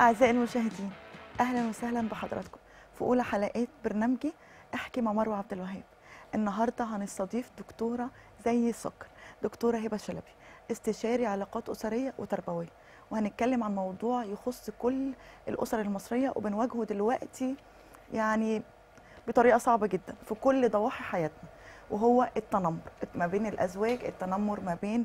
أعزائي المشاهدين، أهلا وسهلا بحضراتكم في أولى حلقات برنامجي إحكي مع مروة عبد الوهاب. النهاردة هنستضيف دكتورة زي السكر، دكتورة هبه شلبي، استشاري علاقات أسرية وتربوية، وهنتكلم عن موضوع يخص كل الأسر المصرية وبنواجهه دلوقتي يعني بطريقة صعبة جدا في كل ضواحي حياتنا، وهو التنمر ما بين الأزواج، التنمر ما بين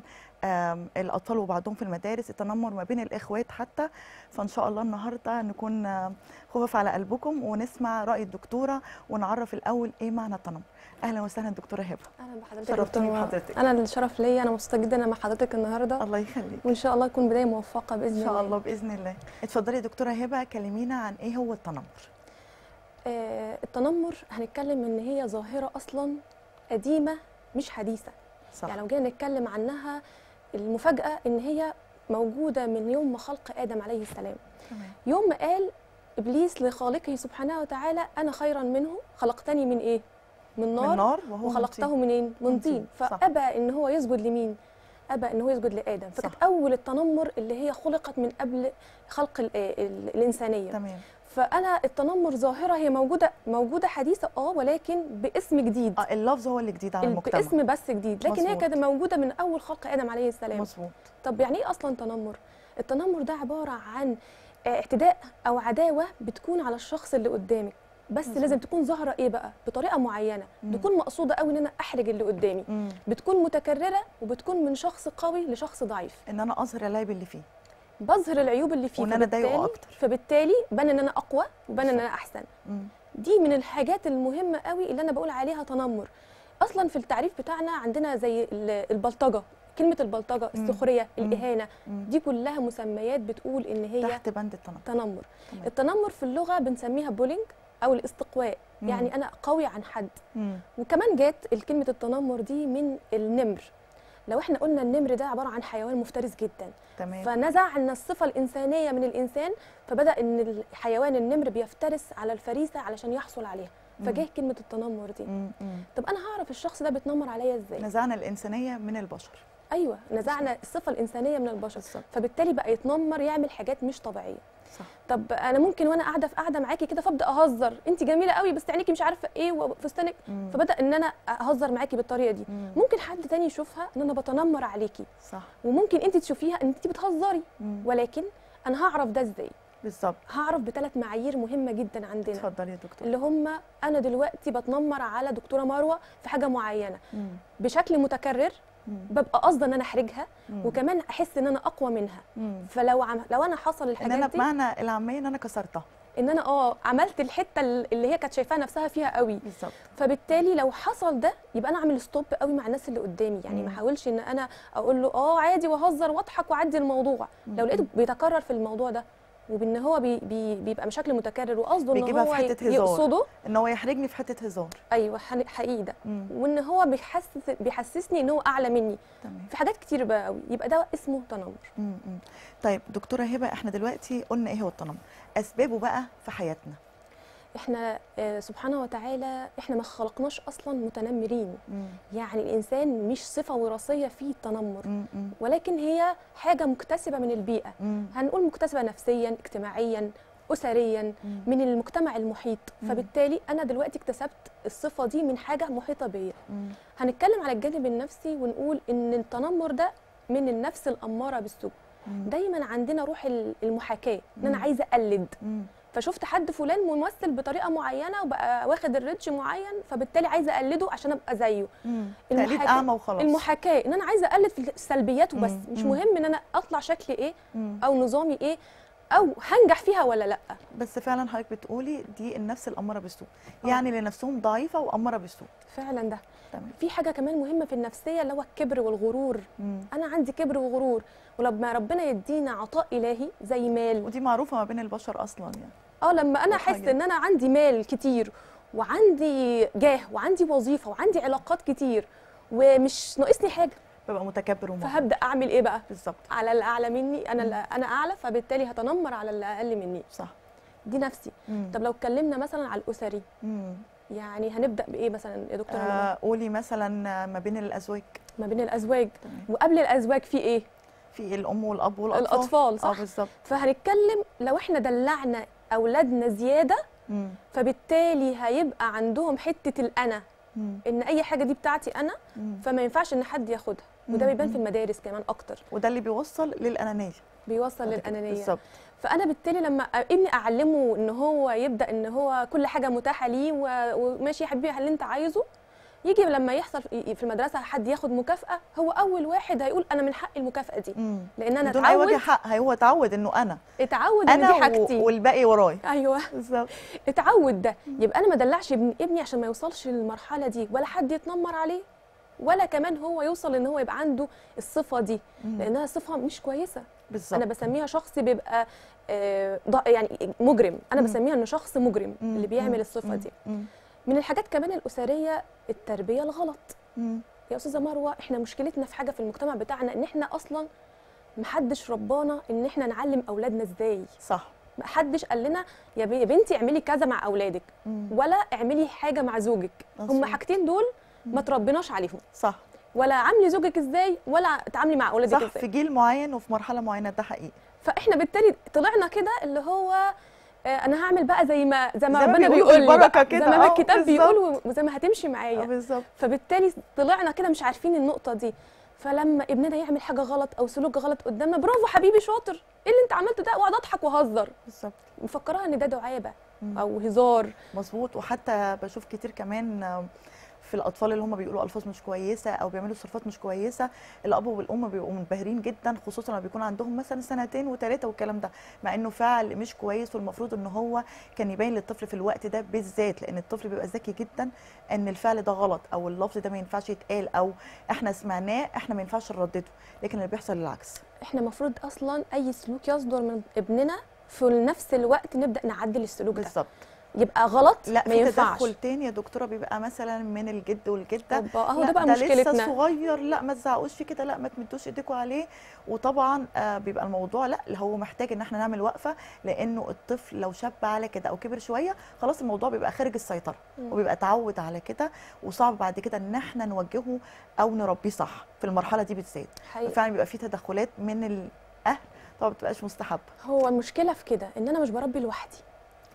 الأطفال وبعضهم في المدارس، التنمر ما بين الإخوات حتى. فإن شاء الله النهاردة نكون خفاف على قلبكم ونسمع رأي الدكتورة ونعرف الأول إيه معنى التنمر. أهلا وسهلا دكتورة هبه. أهلا بحضرتك. شرفتني بحضرتك. أنا الشرف ليا، أنا مبسوطة جدا مع حضرتك النهاردة. الله يخليك. وإن شاء الله تكون بداية موفقة بإذن الله. إن شاء الله بإذن الله. اتفضلي دكتورة هبه، كلمينا عن إيه هو التنمر. التنمر هنتكلم إن هي ظاهرة أصلا قديمة مش حديثة. صح. يعني لو جينا نتكلم عنها، المفاجأة إن هي موجودة من يوم ما خلق آدم عليه السلام. تمام. يوم ما قال إبليس لخالقه سبحانه وتعالى أنا خيرا منه، خلقتني من إيه؟ من نار وخلقته منين؟ من طين. فأبى إن هو يسجد لمين؟ أبى إن هو يسجد لآدم. فكانت أول التنمر اللي هي خلقت من قبل خلق الإنسانية. تمام. فأنا التنمر ظاهرة هي موجودة حديثة ولكن باسم جديد. اللفظ هو اللي جديد على المجتمع، باسم بس جديد، لكن مصبوط. هي كانت موجودة من أول خلق آدم عليه السلام. مظبوط. طب يعني إيه أصلا تنمر؟ التنمر ده عبارة عن اعتداء أو عداوة بتكون على الشخص اللي قدامك، بس مصبوط. لازم تكون ظاهرة إيه بقى؟ بطريقة معينة، تكون مقصودة أوي إن أنا أحرج اللي قدامي، بتكون متكررة وبتكون من شخص قوي لشخص ضعيف. إن أنا أظهر العيب اللي فيه، بظهر العيوب اللي فيه، وان انا اضايقه اكتر، فبالتالي بان ان انا اقوى وبان ان انا احسن. دي من الحاجات المهمه قوي اللي انا بقول عليها تنمر. اصلا في التعريف بتاعنا عندنا زي البلطجه، كلمه البلطجه، السخريه، الاهانه، دي كلها مسميات بتقول ان هي تحت بند التنمر. التنمر في اللغه بنسميها بولينج او الاستقواء، يعني انا قوي عن حد. وكمان جت كلمه التنمر دي من النمر. لو احنا قلنا النمر ده عباره عن حيوان مفترس جدا. تمام. فنزعنا الصفه الانسانيه من الانسان، فبدا ان الحيوان النمر بيفترس على الفريسه علشان يحصل عليها، فجه كلمه التنمر دي. طب انا هعرف الشخص ده بيتنمر عليا ازاي؟ نزعنا الانسانيه من البشر. ايوه، نزعنا الصفه الانسانيه من البشر. بالزبط. فبالتالي بقى يتنمر، يعمل حاجات مش طبيعيه. صح. طب انا ممكن وانا قاعده في قاعده معاكي كده فابدا اهزر، انت جميله قوي بس عينيكي مش عارفه ايه وفستانك، فبدا ان انا اهزر معاكي بالطريقه دي. ممكن حد تاني يشوفها ان انا بتنمر عليكي. صح. وممكن انت تشوفيها ان انت بتهزري، ولكن انا هعرف ده ازاي؟ بالظبط. هعرف بثلاث معايير مهمه جدا عندنا. اتفضلي يا دكتور. اللي هم انا دلوقتي بتنمر على دكتوره مروه في حاجه معينه بشكل متكرر، ببقى قصدي ان انا احرجها، وكمان احس ان انا اقوى منها. فلو انا حصل الحاجات دي، ان انا بمعنى العاميه ان انا كسرتها، ان انا عملت الحته اللي هي كانت شايفاها نفسها فيها قوي. بالظبط. فبالتالي لو حصل ده يبقى انا اعمل ستوب قوي مع الناس اللي قدامي، يعني ما احاولش ان انا اقول له عادي واهزر واضحك واعدي الموضوع. لو لقيته بيتكرر في الموضوع ده، وبان هو بيبقى بشكل متكرر وقصده ان هو يقصده ان هو يحرجني في حته هزار. ايوه، حقيقي ده. وان هو بيحسسني ان هو اعلى مني. تمام. في حاجات كتير بقى قوي، يبقى ده اسمه تنمر. طيب دكتوره هبه، احنا دلوقتي قلنا ايه هو التنمر، اسبابه بقى في حياتنا احنا. سبحانه وتعالى احنا ما خلقناش اصلا متنمرين. يعني الانسان مش صفه وراثيه فيه التنمر، ولكن هي حاجه مكتسبه من البيئه. هنقول مكتسبه نفسيا، اجتماعيا، اسريا، من المجتمع المحيط. فبالتالي انا دلوقتي اكتسبت الصفه دي من حاجه محيطه بيا. هنتكلم على الجانب النفسي ونقول ان التنمر ده من النفس الاماره بالسوء. دايما عندنا روح المحاكاه، ان انا عايزه اقلد. فشفت حد فلان ممثل بطريقه معينه وبقى واخد الريتش معين، فبالتالي عايزه اقلده عشان ابقى زيه. تقليد اعمى وخلاص. المحاكاه ان انا عايزه اقلد في سلبياته بس، مش مهم ان انا اطلع شكلي ايه او نظامي ايه او هنجح فيها ولا لا. بس فعلا حضرتك بتقولي دي النفس الاماره بالسوء، يعني لنفسهم ضعيفه واماره بالسوء فعلا ده. تمام. في حاجه كمان مهمه في النفسيه اللي هو الكبر والغرور. انا عندي كبر وغرور، ولما ربنا يدينا عطاء الهي زي مال، ودي معروفه ما بين البشر اصلا يعني. لما انا احس ان انا عندي مال كتير وعندي جاه وعندي وظيفه وعندي علاقات كتير ومش ناقصني حاجه، ببقى متكبر فهبدا اعمل ايه بقى؟ بالظبط. على اللي اعلى مني، انا اعلى، فبالتالي هتنمر على اللي اقل مني. صح. دي نفسي. طب لو اتكلمنا مثلا على الاسري، يعني هنبدا بايه مثلا يا دكتوره؟ قولي مثلا ما بين الازواج. ما بين الازواج. وقبل الازواج في ايه؟ في الام والاب والاطفال صح؟ بالظبط. فهنتكلم لو احنا دلعنا اولادنا زياده فبالتالي هيبقى عندهم حته الانا، ان اي حاجه دي بتاعتي انا، فما ينفعش ان حد ياخدها، وده بيبان في المدارس كمان اكتر، وده اللي بيوصل للانانيه، بالظبط. فانا بالتالي لما ابني اعلمه ان هو يبدا ان هو كل حاجه متاحه ليه وماشي يا حبيبي اللي انت عايزه، يجي لما يحصل في المدرسه حد ياخد مكافاه، هو اول واحد هيقول انا من حقي المكافاه دي، لان انا بدون اي وجه حق، هو اتعود انه اتعود ان دي حاجتي والباقي ورايا. ايوه بالظبط، اتعود ده. يبقى انا ما ادلعش ابني عشان ما يوصلش للمرحله دي، ولا حد يتنمر عليه، ولا كمان هو يوصل ان هو يبقى عنده الصفه دي، لانها صفه مش كويسه. بالزبط. انا بسميها شخص بيبقى يعني مجرم، انا بسميها انه شخص مجرم اللي بيعمل الصفه دي. من الحاجات كمان الاسريه التربيه الغلط. يا استاذه مروه، احنا مشكلتنا في حاجه في المجتمع بتاعنا، ان احنا اصلا محدش ربانا ان احنا نعلم اولادنا ازاي. صح. محدش قال لنا يا بنتي اعملي كذا مع اولادك، ولا اعملي حاجه مع زوجك. هم حاجتين دول ما تربيناش عليهم. صح. ولا عاملي زوجك ازاي، ولا تعاملي مع اولادك ازاي. صح، في جيل معين وفي مرحله معينه، ده حقيقي. فاحنا بالتالي طلعنا كده اللي هو انا هعمل بقى زي ما ربنا بيقول لي بقى، زي ما الكتاب بيقول وزي ما هتمشي معايا. فبالتالي طلعنا كده مش عارفين النقطه دي. فلما ابننا يعمل حاجه غلط او سلوك غلط قدامنا، برافو حبيبي شاطر، ايه اللي انت عملته ده، واقعد اضحك واهزر. بالظبط. مفكراها ان ده دعابه او هزار. مظبوط. وحتى بشوف كتير كمان في الاطفال اللي هم بيقولوا الفاظ مش كويسه او بيعملوا تصرفات مش كويسه، الاب والام بيبقوا منبهرين جدا، خصوصا لما بيكون عندهم مثلا 2 و3 والكلام ده، مع انه فعل مش كويس، والمفروض ان هو كان يبين للطفل في الوقت ده بالذات، لان الطفل بيبقى ذكي جدا، ان الفعل ده غلط او اللفظ ده ما ينفعش يتقال، او احنا سمعناه احنا ما ينفعش نردده. لكن اللي بيحصل العكس. احنا المفروض اصلا اي سلوك يصدر من ابننا في نفس الوقت نبدا نعدل السلوك ده. بالظبط. يبقى غلط، لا ما ينفعش. في تدخل تاني يا دكتوره بيبقى مثلا من الجد والجده، اهو ده بقى مشكلتنا، لسه صغير، لا ما تزعقوش فيه كده، لا ما تمدوش ايديكوا عليه. وطبعا بيبقى الموضوع لا اللي هو محتاج ان احنا نعمل وقفه، لانه الطفل لو شاب على كده او كبر شويه خلاص الموضوع بيبقى خارج السيطره، وبيبقى اتعود على كده، وصعب بعد كده ان احنا نوجهه او نربيه صح في المرحله دي بالذات. فعلا بيبقى في تدخلات من الاهل طبعا ما بتبقاش مستحبه. هو المشكله في كده ان انا مش بربي لوحدي.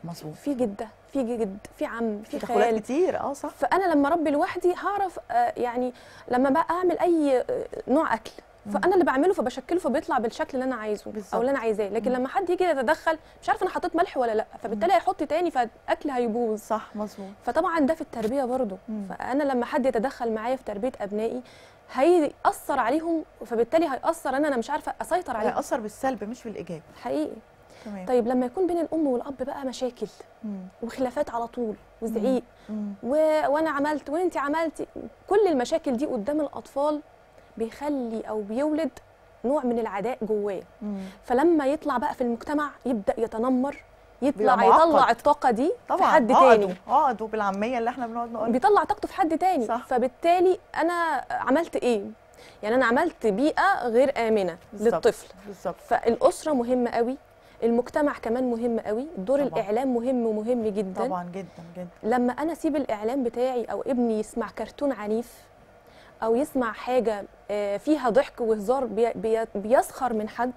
مظبوط. في جده، في جد، في عم، في خال كتير. صح. فانا لما اربي لوحدي هعرف يعني لما بقى اعمل اي نوع اكل، فانا اللي بعمله فبشكله فبيطلع بالشكل اللي انا عايزه. بالزبط. او اللي انا عايزاه. لكن لما حد يجي يتدخل، مش عارف انا حطيت ملح ولا لا، فبالتالي هيحط تاني، فالاكل هيبوظ. صح مظبوط. فطبعا ده في التربيه برضو. فانا لما حد يتدخل معايا في تربيه ابنائي هيأثر عليهم، فبالتالي هيأثر انا مش عارفه اسيطر عليه، هيأثر بالسلب مش بالايجاب حقيقي. طيب لما يكون بين الام والاب بقى مشاكل وخلافات على طول وزعيق وانا عملت وانت عملتي، كل المشاكل دي قدام الاطفال بيخلي او بيولد نوع من العداء جواه. فلما يطلع بقى في المجتمع يبدا يتنمر، يطلع الطاقه دي في حد تاني، عقده بالعاميه اللي احنا بنقعد نقول، بيطلع طاقته في حد تاني. صح. فبالتالي انا عملت ايه؟ يعني انا عملت بيئه غير امنه للطفل. بالظبط. فالاسره مهمه قوي، المجتمع كمان مهم قوي، دور الاعلام مهم ومهم جدا طبعا جدا جدا. لما انا اسيب الاعلام بتاعي او ابني يسمع كرتون عنيف او يسمع حاجه فيها ضحك وهزار بيسخر من حد،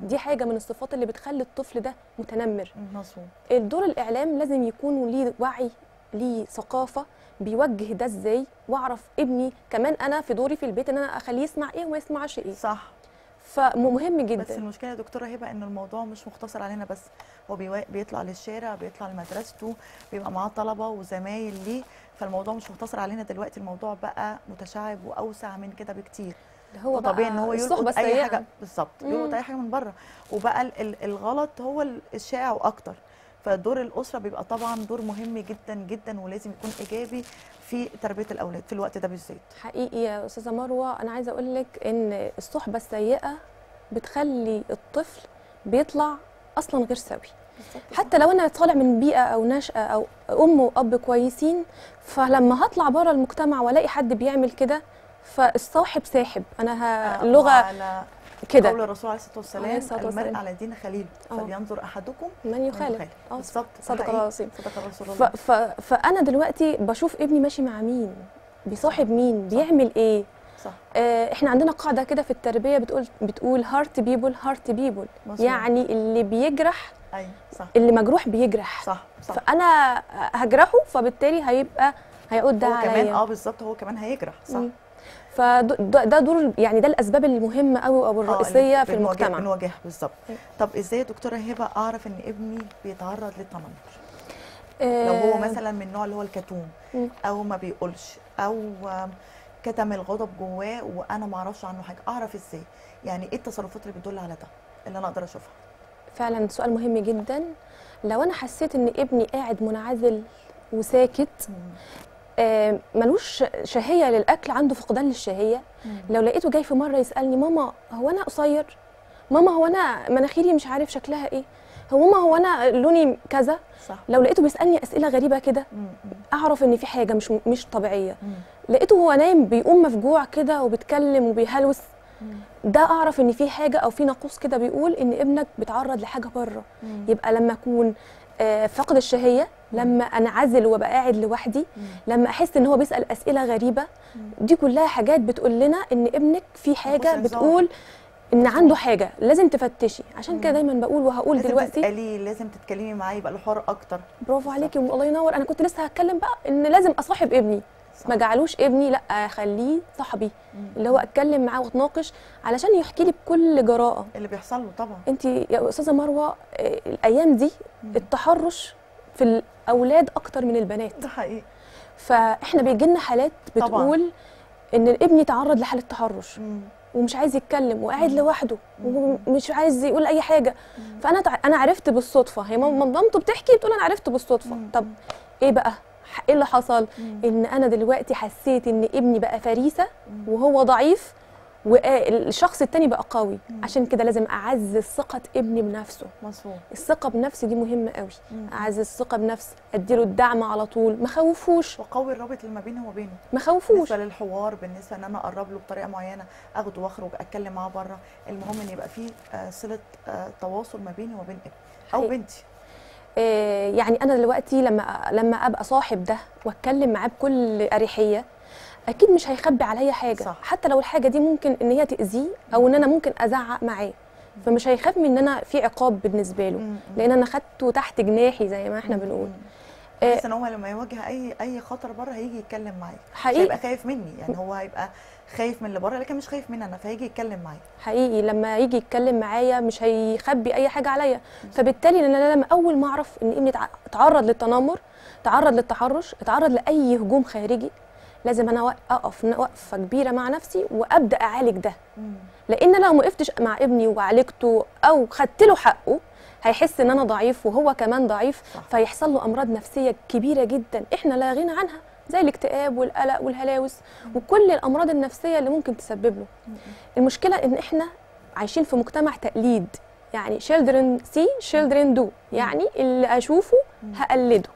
دي حاجه من الصفات اللي بتخلي الطفل ده متنمر. مظبوط. دور الاعلام لازم يكون ليه وعي، ليه ثقافه، بيوجه ده ازاي، واعرف ابني كمان انا في دوري في البيت ان انا اخليه يسمع ايه وما يسمعش ايه. صح. فمهم جدا. بس المشكله يا دكتوره هبه ان الموضوع مش مختصر علينا بس، هو بيطلع للشارع، بيطلع لمدرسته، بيبقى معاه طلبه وزمايل ليه، فالموضوع مش مختصر علينا دلوقتي، الموضوع بقى متشعب واوسع من كده بكتير. هو طبيعي ان هو يلقط اي حاجه. بالظبط. يلقط اي حاجه من بره، وبقى الغلط هو الشائع واكتر. فدور الاسره بيبقى طبعا دور مهم جدا جدا، ولازم يكون ايجابي في تربيه الاولاد في الوقت ده بالذات. حقيقي يا استاذه مروه، انا عايزه اقول لك ان الصحبه السيئه بتخلي الطفل بيطلع اصلا غير سوي. حتى لو انا طالع من بيئه او نشأه او ام واب كويسين، فلما هطلع بره المجتمع والاقي حد بيعمل كده، فالصاحب ساحب. انا اللغه كده قول الرسول عليه الصلاه والسلام، المرء على دين خليله، فلينظر احدكم من يخالف. بالظبط. صدق العظيم، صدق رسول الله. فانا دلوقتي بشوف ابني ماشي مع مين، بيصاحب مين، بيعمل ايه. صح. احنا عندنا قاعده كده في التربيه بتقول هارت بيبول هارت بيبول، يعني اللي بيجرح، ايوه صح، اللي مجروح بيجرح، صح صح، فانا هجرحه فبالتالي هيبقى هيقول ده عليا كمان، اه بالظبط، هو كمان هيجرح، صح. فده دور، يعني ده الاسباب المهمه قوي او الرئيسيه في المجتمع بنواجهها، بالظبط. طب ازاي يا دكتوره هبه اعرف ان ابني بيتعرض للتنمر؟ لو هو مثلا من النوع اللي هو الكتوم او ما بيقولش او كتم الغضب جواه وانا ما اعرفش عنه حاجه، اعرف ازاي؟ يعني ايه التصرفات اللي بتدل على ده اللي انا اقدر اشوفها؟ فعلا سؤال مهم جدا. لو انا حسيت ان ابني قاعد منعزل وساكت، ملوش شهيه للاكل، عنده فقدان للشهيه، لو لقيته جاي في مره يسالني ماما هو انا قصير، ماما هو انا مناخيري مش عارف شكلها ايه، هو ماما هو انا لوني كذا، صح. لو لقيته بيسالني اسئله غريبه كده اعرف ان في حاجه مش طبيعيه. لقيته هو نايم بيقوم مفجوع كده وبيتكلم وبيهلوس، ده اعرف ان في حاجه او في نقص كده بيقول ان ابنك بيتعرض لحاجه بره. يبقى لما اكون فقد الشهيه، لما انعزل وابقى قاعد لوحدي، لما احس ان هو بيسال اسئله غريبه، دي كلها حاجات بتقول لنا ان ابنك في حاجه بتقول ان عنده حاجه لازم تفتشي. عشان كده دايما بقول وهقول لازم دلوقتي لازم تساليه، لازم تتكلمي معاه، يبقى له حر اكتر. برافو عليكي، الله ينور. انا كنت لسه هتكلم بقى ان لازم اصاحب ابني، صح. ما جعلوش ابني، لا اخليه صاحبي، اللي هو اتكلم معاه واتناقش علشان يحكي لي بكل جراءه اللي بيحصل له. طبعا انت يا استاذه مروه الايام دي التحرش في الاولاد اكتر من البنات، ده حقيقي. فاحنا بيجي لنا حالات بتقول طبعا ان الابن اتعرض لحاله تحرش ومش عايز يتكلم وقاعد لوحده ومش عايز يقول اي حاجه. فانا عرفت بالصدفه، هي مامته بتحكي بتقول انا عرفت بالصدفه. طب ايه بقى ايه اللي حصل؟ ان انا دلوقتي حسيت ان ابني بقى فريسه وهو ضعيف والشخص التاني بقى قوي. عشان كده لازم اعزز ثقه ابني بنفسه. مظبوط، الثقه بنفسي دي مهمه قوي. اعزز الثقه بنفسي، اديله الدعم على طول، ما اخوفوش، واقوي الرابط اللي ما بينه وبينه، ما اخوفوش بالنسبه للحوار، بالنسبه ان انا اقرب له بطريقه معينه، اخده واخرج اتكلم معاه بره. المهم ان يبقى في صله تواصل ما بيني وبين ابني او بنتي. يعني انا دلوقتي لما ابقى صاحب ده واتكلم معاه بكل اريحيه، اكيد مش هيخبي عليا حاجه، صح. حتى لو الحاجه دي ممكن ان هي تاذيه او ان انا ممكن ازعق معاه، فمش هيخاف من ان انا في عقاب بالنسبه له، لان انا خدته تحت جناحي زي ما احنا بنقول. بس ان هو لما يواجه اي خطر بره هيجي يتكلم معايا، حقيقي هيبقى خايف مني، يعني هو هيبقى خايف من اللي بره لكن مش خايف مني انا، فهيجي يتكلم معايا. حقيقي لما يجي يتكلم معايا مش هيخبي اي حاجه عليا. فبالتالي انا لما اول ما اعرف ان ابني اتعرض للتنمر، اتعرض للتحرش، اتعرض لاي هجوم خارجي، لازم انا اقف وقفه كبيره مع نفسي وابدا اعالج ده. لان لو ما وقفتش مع ابني وعالجته او خدت له حقه هيحس ان انا ضعيف وهو كمان ضعيف، صح. فيحصل له امراض نفسيه كبيره جدا احنا لا غنى عنها، زي الاكتئاب والقلق والهلاوس وكل الامراض النفسيه اللي ممكن تسبب له. المشكله ان احنا عايشين في مجتمع تقليد، يعني children see children do، يعني اللي اشوفه هقلده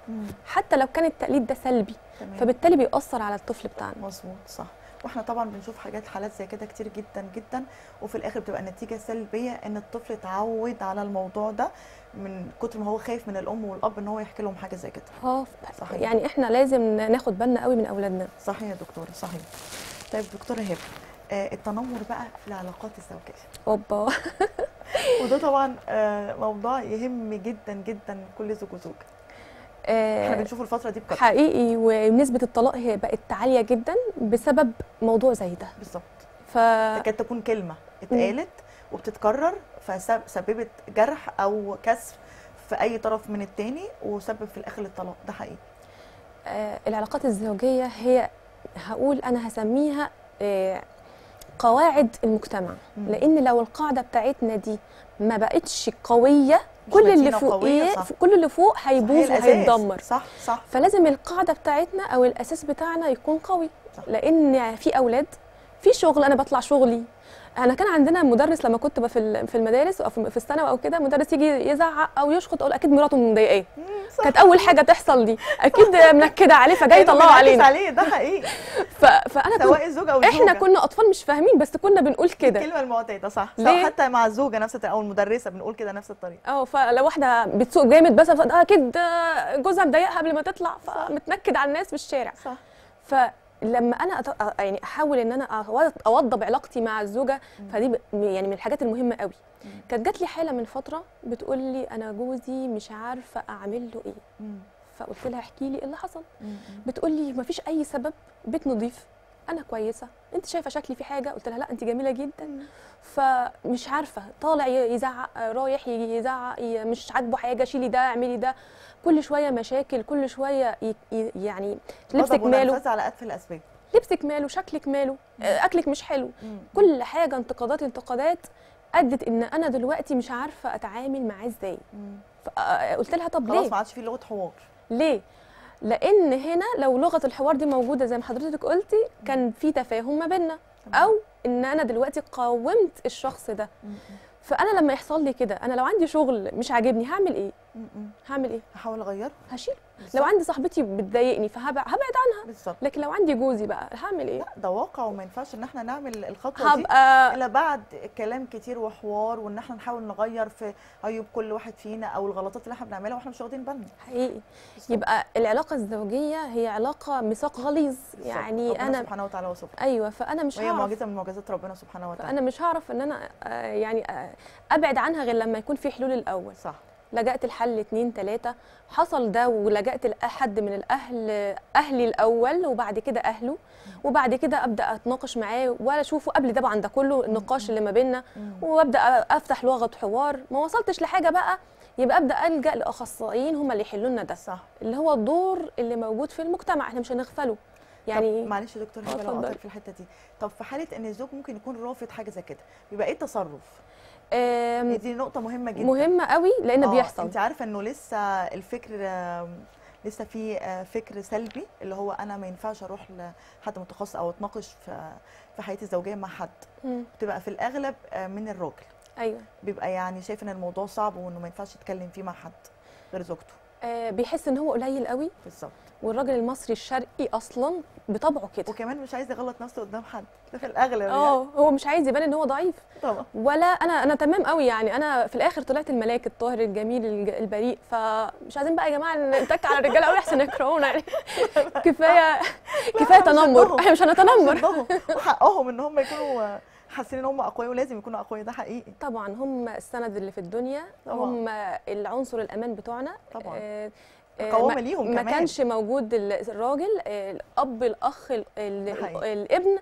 حتى لو كان التقليد ده سلبي، تمام. فبالتالي بيأثر على الطفل بتاعنا. مظبوط، صح. واحنا طبعا بنشوف حالات زي كده كتير جدا جدا، وفي الاخر بتبقى النتيجه سلبيه، ان الطفل اتعود على الموضوع ده من كتر ما هو خايف من الام والاب ان هو يحكي لهم حاجه زي كده. صحيح. يعني احنا لازم ناخد بالنا قوي من اولادنا. صحيح يا دكتوره، صحيح. طيب دكتوره هبه، التنمر بقى في العلاقات الزوجيه، اوبا وده طبعا موضوع يهم جدا جدا كل زوج وزوج، احنا بنشوف الفترة دي بكتر حقيقي، ونسبة الطلاق هي بقت عالية جدا بسبب موضوع زي ده. بالظبط، تكاد تكون كلمة اتقالت وبتتكرر فسببت جرح او كسر في اي طرف من التاني وسبب في الاخر الطلاق، ده حقيقي. العلاقات الزوجية هي انا هسميها قواعد المجتمع، لان لو القاعدة بتاعتنا دي ما بقتش قوية كل اللي فوق هيبوظ وهيتدمر، صح صح. فلازم القاعده بتاعتنا او الاساس بتاعنا يكون قوي، صح. لان في اولاد، في شغل، انا بطلع شغلي، انا كان عندنا مدرس لما كنت في المدارس او في الثانوي او كده، مدرس يجي يزعق او يشخط اقول اكيد مراته مضايقاه، كانت اول حاجه تحصل دي، اكيد منكده عليه فجاي يطلعوا علينا، ده حقيقي. فانا سواء الزوجه او احنا كنا اطفال مش فاهمين بس كنا بنقول كده الكلمه المعتاده، صح. حتى مع الزوجه نفس او المدرسه بنقول كده نفس الطريقه. فلو واحده بتسوق جامد بس اكيد جوزها مضايقها قبل ما تطلع، فمتنكد على الناس في الشارع، صح. لما انا يعني احاول ان انا اوضب علاقتي مع الزوجه، فدي يعني من الحاجات المهمه قوي. كانت جات لي حاله من فتره بتقول لي انا جوزي مش عارفه اعمل له ايه، فقلت لها احكي لي ايه اللي حصل. بتقول لي ما فيش اي سبب، بيت نظيف، انا كويسه، انت شايفه شكلي في حاجه؟ قلت لها لا انت جميله جدا. فمش عارفه، طالع يزعق، رايح يجي يزعق، مش عاجبه حاجه، شيلي ده اعملي ده، كل شويه مشاكل، كل شويه يعني لبسك ماله، غضب على أطفال الاسباب، لبسك ماله، شكلك ماله، اكلك مش حلو، كل حاجه انتقادات انتقادات، ادت ان انا دلوقتي مش عارفه اتعامل معاه ازاي. فقلت لها طب ليه؟ خلاص ما عادش في لغه حوار. ليه؟ لان هنا لو لغه الحوار دي موجوده زي ما حضرتك قلتي كان في تفاهم ما بيننا، او ان انا دلوقتي قاومت الشخص ده. فانا لما يحصل لي كده، انا لو عندي شغل مش عاجبني هعمل ايه؟ هعمل ايه؟ هحاول اغيره، هشيله. لو عندي صاحبتي بتضايقني فهبعد عنها بالزبط. لكن لو عندي جوزي بقى هعمل ايه؟ لا ده واقع، وما ينفعش ان احنا نعمل الخطوه دي الا بعد كلام كتير وحوار، وان احنا نحاول نغير في عيوب كل واحد فينا او الغلطات اللي احنا بنعملها واحنا مش واخدين بالنا حقيقي. يبقى العلاقه الزوجيه هي علاقه ميثاق غليظ، يعني ربنا انا سبحانه وتعالى وصفه. ايوه، فانا مش هعرف، وهي معجزه من معجزات ربنا سبحانه وتعالى، فانا مش هعرف ان انا يعني ابعد عنها غير لما يكون في حلول الاول. صح، لجأت الحل 2 3، حصل ده ولجأت لأحد من الأهل، أهلي الأول وبعد كده أهله، وبعد كده أبدأ أتناقش معاه وأشوفه قبل طبعا ده كله النقاش اللي ما بيننا، وأبدأ أفتح لغة حوار. ما وصلتش لحاجة بقى يبقى أبدأ ألجأ لأخصائيين هم اللي يحلوا لنا ده. صح، اللي هو الدور اللي موجود في المجتمع احنا مش هنغفله. يعني طب معلش يا دكتور هبه لو قطعت في الحتة دي، طب في حالة إن الزوج ممكن يكون رافض حاجة زي كده بيبقى إيه التصرف؟ دي نقطة مهمة جدا، مهمة قوي، لأن بيحصل. أنت عارفة إنه لسه الفكر لسه في فكر سلبي، اللي هو أنا ما ينفعش أروح لحد متخصص أو أتناقش في حياتي الزوجية مع حد، بتبقى في الأغلب من الراجل. أيوه، بيبقى يعني شايف إن الموضوع صعب وإنه ما ينفعش يتكلم فيه مع حد غير زوجته. بيحس إن هو قليل قوي. بالظبط، والراجل المصري الشرقي أصلاً بطبعه كده، وكمان مش عايز يغلط نفسه قدام حد، ده في الاغلب يعني. هو مش عايز يبان ان هو ضعيف طبعا، ولا انا تمام قوي، يعني انا في الاخر طلعت الملاك الطاهر الجميل البريء، فمش عايزين بقى يا جماعه نتك على الرجاله قوي احسن يكرهونا يعني. كفايه تنمر، احنا مش هنتنمر، وحقهم ان هم يكونوا حاسين ان هم اقوياء، ولازم يكونوا اقوياء، ده حقيقي طبعا. هم السند اللي في الدنيا طبعا، هم العنصر الامان بتوعنا طبعا، قوامه ليهم كمان. ما كانش موجود الراجل، الاب، الاخ، الابن،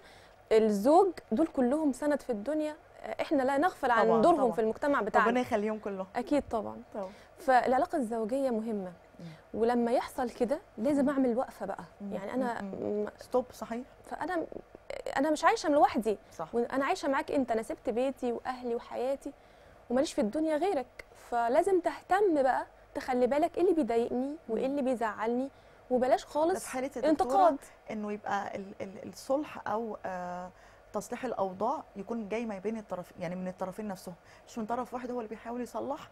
الزوج، دول كلهم سند في الدنيا، احنا لا نغفل عن طبعًا دورهم طبعًا في المجتمع بتاعنا، ربنا يخليهم كلهم. اكيد طبعا طبعا. فالعلاقه الزوجيه مهمه، ولما يحصل كده لازم اعمل وقفه بقى، يعني انا ستوب. صحيح، فانا مش عايشه لوحدي، انا عايشه معاك انت، انا سبت بيتي واهلي وحياتي وماليش في الدنيا غيرك، فلازم تهتم بقى، تخلي بالك ايه اللي بيضايقني وايه اللي بيزعلني، وبلاش خالص انتقاد، انه يبقى الصلح او تصليح الاوضاع يكون جاي ما بين الطرفين، يعني من الطرفين نفسهم، مش من طرف واحد هو اللي بيحاول يصلح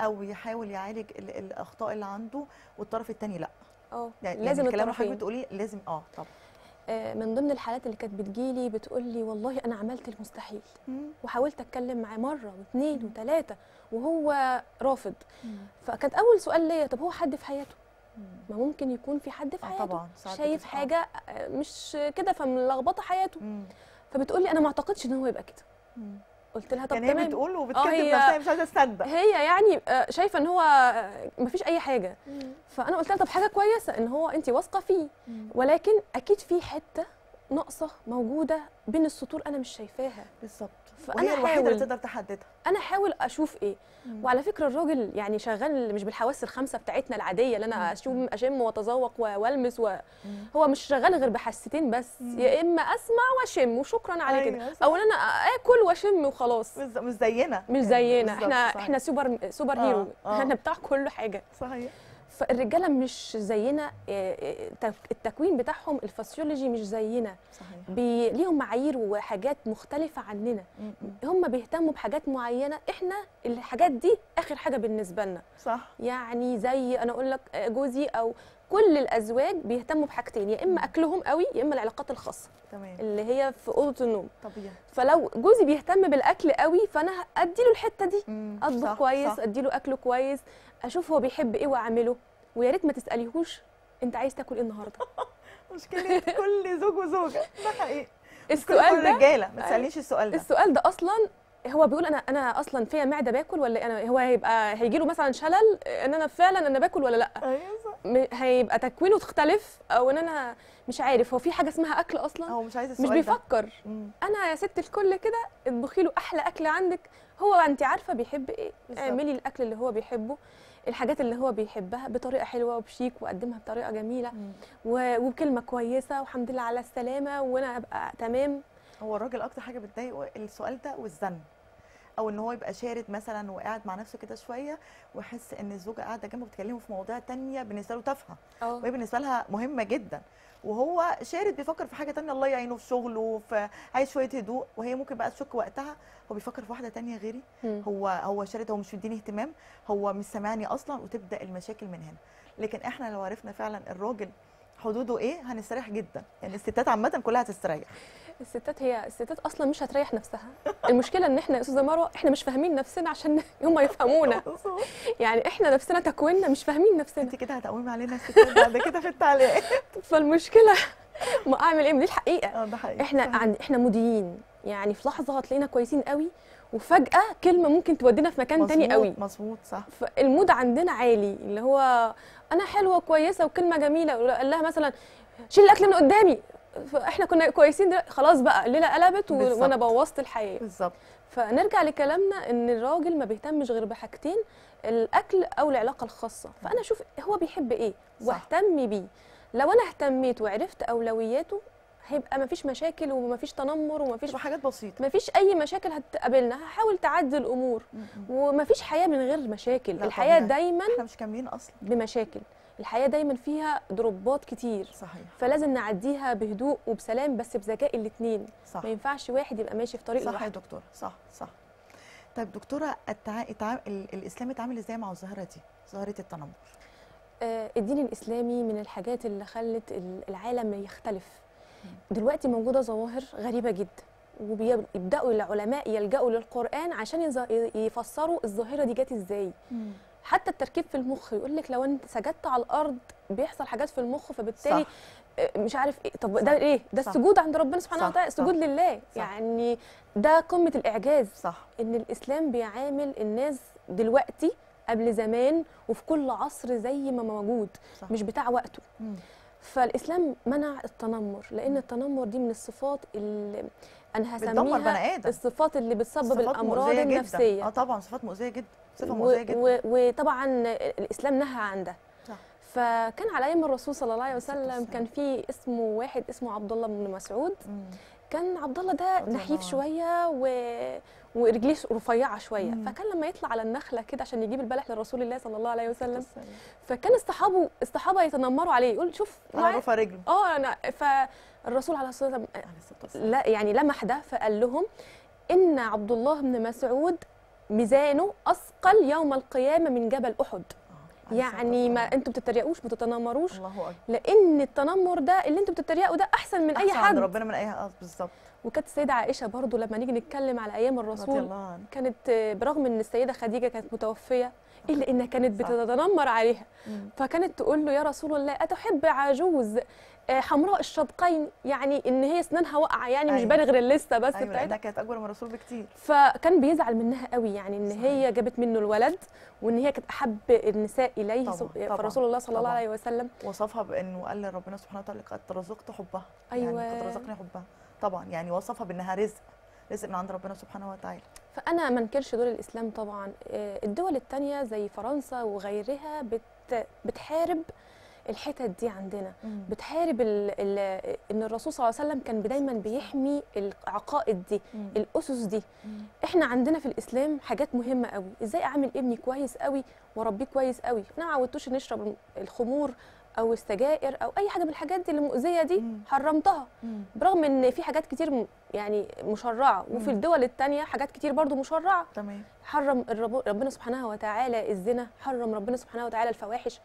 او يحاول يعالج الاخطاء اللي عنده والطرف الثاني لا. يعني لازم الكلام اللي بتقوليه لازم طبعا. من ضمن الحالات اللي كانت بتجيلي بتقول لي والله انا عملت المستحيل، وحاولت اتكلم معاه مره واثنين وثلاثه وهو رافض. فكانت اول سؤال ليا طب هو حد في حياته؟ ما ممكن يكون في حد في حياته طبعا، شايف حاجه مش كده فملخبطه حياته. فبتقول لي انا ما اعتقدش ان هو يبقى كده. قلت لها طب تمام، يعني هي بتقول وبتكتب نفسها مش عايزه تصدق، هي يعني شايفه ان هو ما فيش اي حاجه. فانا قلت لها طب حاجه كويسه ان هو انت واثقه فيه، ولكن اكيد في حته ناقصه موجوده بين السطور انا مش شايفاها بالظبط، فانا الوحيده اللي تقدر تحددها، انا احاول اشوف ايه. وعلى فكره الراجل يعني شغال مش بالحواس الخمسه بتاعتنا العاديه اللي انا اشم واتذوق والمس، هو مش شغال غير بحستين بس، يا اما اسمع واشم وشكرا على كده، او ان انا اكل واشم وخلاص. مش زينا، احنا صحيح. احنا سوبر هيرو، احنا بتاع كل حاجه. صحيح، فالرجاله مش زينا، التكوين بتاعهم الفسيولوجي مش زينا. صحيح، ليهم معايير وحاجات مختلفه عننا، هم بيهتموا بحاجات معينه، احنا الحاجات دي اخر حاجه بالنسبه لنا. صح، يعني زي انا اقول لك جوزي او كل الازواج بيهتموا بحاجتين، يا اما اكلهم قوي يا اما العلاقات الخاصه. تمام، اللي هي في اوضه النوم طبيعي. فلو جوزي بيهتم بالاكل قوي فانا اديله الحته دي، اطبخ كويس، اديله اكله كويس، اشوف هو بيحب ايه واعمله، ويا ريت ما تساليهوش انت عايز تاكل ايه النهارده. مشكله كل زوج وزوجه، ده حقيقي. السؤال ده رجاله ما تسالنيش السؤال ده. السؤال ده اصلا هو بيقول انا اصلا فيا معده باكل ولا انا، هو هيبقى هيجي له مثلا شلل ان انا فعلا انا باكل ولا لا؟ ايوه هيبقى تكوينه تختلف، او ان انا مش عارف هو في حاجه اسمها اكل اصلا، هو مش عايز السؤال، مش بيفكر. انا يا ست الكل كده اطبخي له احلى اكل عندك، هو انت عارفه بيحب ايه، اعملي الاكل اللي هو بيحبه، الحاجات اللي هو بيحبها بطريقه حلوه وبشيك، وقدمها بطريقه جميله وبكلمه كويسه والحمد لله على السلامه، وانا ابقى تمام. هو الراجل اكتر حاجه بتضايقه السؤال ده والزن، او ان هو يبقى شارد مثلا وقاعد مع نفسه كده شويه ويحس ان الزوجه قاعده جنبه بتكلمه في مواضيع ثانيه بالنسبه له تافهه، وهي بالنسبه لها مهمه جدا، وهو شارد بيفكر في حاجه ثانيه، الله يعينه في شغله، في عايز شويه هدوء، وهي ممكن بقى تشك وقتها هو بيفكر في واحده ثانيه غيري، هو شارد، هو مش مديني اهتمام، هو مش سامعني اصلا، وتبدا المشاكل من هنا. لكن احنا لو عرفنا فعلا الراجل حدوده ايه هنستريح جدا، يعني الستات عامه كلها هتستريح. الستات اصلا مش هتريح نفسها. المشكله ان احنا يا استاذه مروه احنا مش فاهمين نفسنا عشان هم يفهمونا. يعني احنا نفسنا تكويننا مش فاهمين نفسنا. انت كده هتقومي علينا الستات بعد كده في التعليقات. فالمشكله ما اعمل ايه، دي الحقيقه. ده حقيقي. احنا مديين، يعني في لحظه هتلاقينا كويسين قوي وفجاه كلمه ممكن تودينا في مكان تاني قوي. مظبوط صح. فالمود عندنا عالي، اللي هو انا حلوه كويسه وكلمه جميله، قال لها مثلا شيل الاكل من قدامي، فاحنا كنا كويسين دلوقتي خلاص بقى الليله قلبت وانا بوظت الحياه. بالظبط. فنرجع لكلامنا ان الراجل ما بيهتمش غير بحاجتين، الاكل او العلاقه الخاصه، فانا اشوف هو بيحب ايه واهتم بيه. لو انا اهتميت وعرفت اولوياته هيبقى ما فيش مشاكل وما فيش تنمر وما فيش حاجات بسيطه، ما فيش اي مشاكل هتقابلنا، هحاول تعدي الامور، وما فيش حياه من غير مشاكل. الحياه دايما احنا مش كاملين اصلا بمشاكل، الحياه دايما فيها ضربات كتير. صحيح. فلازم نعديها بهدوء وبسلام، بس بذكاء الاثنين. صح. ما ينفعش واحد يبقى ماشي في طريق لوحده. صح يا دكتوره، صح. طيب دكتوره، الاسلام اتعامل ازاي مع الظاهره دي، ظاهره التنمر؟ الدين الاسلامي من الحاجات اللي خلت العالم يختلف. دلوقتي موجوده ظواهر غريبه جدا، وبيبداوا العلماء يلجأوا للقرآن عشان يفسروا الظاهره دي جت ازاي. حتى التركيب في المخ، يقول لك لو انت سجدت على الارض بيحصل حاجات في المخ، فبالتالي مش عارف ايه. طب ده ايه ده؟ السجود عند ربنا سبحانه وتعالى، السجود لله. يعني ده قمه الاعجاز. صح. ان الاسلام بيعامل الناس دلوقتي قبل زمان وفي كل عصر زي ما موجود. صح. مش بتاع وقته. فالاسلام منع التنمر، لان التنمر دي من الصفات اللي انا هسميها الصفات اللي بتسبب الامراض النفسيه. طبعا صفات مؤذيه جدا، صفه مؤذيه جدا، وطبعا الاسلام نهى عن ده. صح. فكان على ايام الرسول صلى الله عليه وسلم كان في اسمه واحد اسمه عبد الله بن مسعود. كان عبد الله ده نحيف شويه ورجليه رفيعه شويه، فكان لما يطلع على النخله كده عشان يجيب البلح لرسول الله صلى الله عليه وسلم، فكان الصحابه يتنمروا عليه، يقول شوف رفع رجله. فالرسول عليه الصلاه والسلام لا يعني لمح ده، فقال لهم ان عبد الله بن مسعود ميزانه اثقل يوم القيامه من جبل احد. يعني ما انتم بتتريقوش، ما تتنمروش. الله اكبر. لان التنمر ده اللي انتم بتتريقوا ده احسن من اي حد، احسن ربنا من اي حد. بالظبط. وكانت السيده عائشه برضو لما نيجي نتكلم على ايام الرسول، كانت برغم ان السيده خديجه كانت متوفيه الا انها كانت بتتنمر عليها، فكانت تقول له يا رسول الله اتحب عجوز حمراء الشدقين، يعني ان هي اسنانها واقعه، يعني مش بالغ غير لسه بس بتاعتها. ده كانت اكبر من الرسول بكتير، فكان بيزعل منها قوي، يعني ان هي جابت منه الولد وان هي كانت احب النساء اليه. طبعًا. فرسول الله صلى الله عليه وسلم وصفها بانه قال لربنا سبحانه وتعالى قد رزقت حبها. ايوه يعني قد رزقني حبها. طبعا يعني وصفها بانها رزق من عند ربنا سبحانه وتعالى. فانا ما انكرش دور الاسلام طبعا. الدول الثانيه زي فرنسا وغيرها بتحارب الحتت دي عندنا، بتحارب ان الرسول صلى الله عليه وسلم كان دايما بيحمي العقائد دي، الاسس دي. احنا عندنا في الاسلام حاجات مهمه قوي، ازاي اعمل ابني كويس قوي واربيه كويس قوي، احنا ما عودتوش نشرب الخمور او السجائر او اي حاجه من الحاجات دي المؤذيه دي، حرمتها برغم ان في حاجات كتير يعني مشرعه، وفي الدول الثانيه حاجات كتير برضو مشرعه. تمام. حرم ربنا سبحانه وتعالى الزنا، حرم ربنا سبحانه وتعالى الفواحش.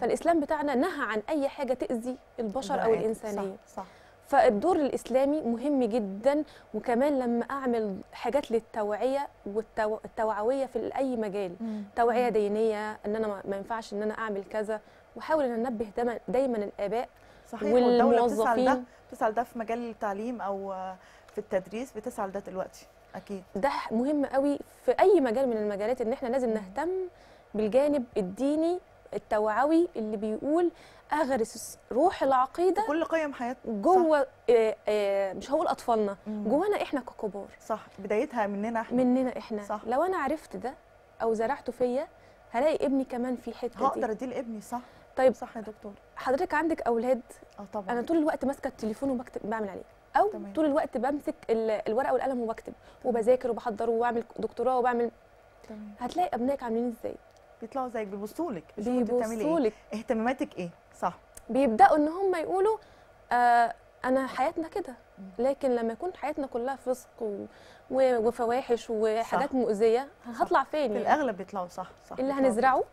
فالاسلام بتاعنا نهى عن اي حاجه تاذي البشر او الانسانيه. صح. فالدور الاسلامي مهم جدا، وكمان لما اعمل حاجات للتوعيه والتوعويه في اي مجال، توعيه دينيه ان انا ما ينفعش ان انا اعمل كذا، واحاول ان انبه دايما الاباء صحيح. والدوله بتسعى ده في مجال التعليم او في التدريس، بتسعى ده دلوقتي اكيد. ده مهم قوي في اي مجال من المجالات، ان احنا لازم نهتم بالجانب الديني التوعوي اللي بيقول اغرس روح العقيده كل قيم حياتنا جوه، مش هقول اطفالنا، جوانا احنا ككبار. صح، بدايتها مننا احنا. صح. لو انا عرفت ده او زرعته فيا هلاقي ابني كمان في الحته دي، هقدر اديه لابني. صح. طيب صح يا دكتور، حضرتك عندك اولاد؟ اه طبعا. انا طول الوقت ماسكه التليفون وبكتب، بعمل عليه، او تمام. طول الوقت بمسك الورقه والقلم وبكتب وبذاكر وبحضر وبعمل دكتوراه وبعمل. تمام. هتلاقي ابنائك عاملين ازاي؟ بيطلعوا زيك، بيبصوا لك، بيبصوا لك اهتماماتك ايه. صح. بيبداوا ان هم يقولوا انا حياتنا كده، لكن لما يكون حياتنا كلها فسق وفواحش وحاجات مؤذيه هطلع فين يعني؟ في الاغلب بيطلعوا. صح صح. اللي هنزرعه